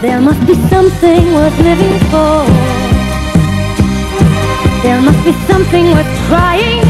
There must be something worth living for. There must be something worth trying.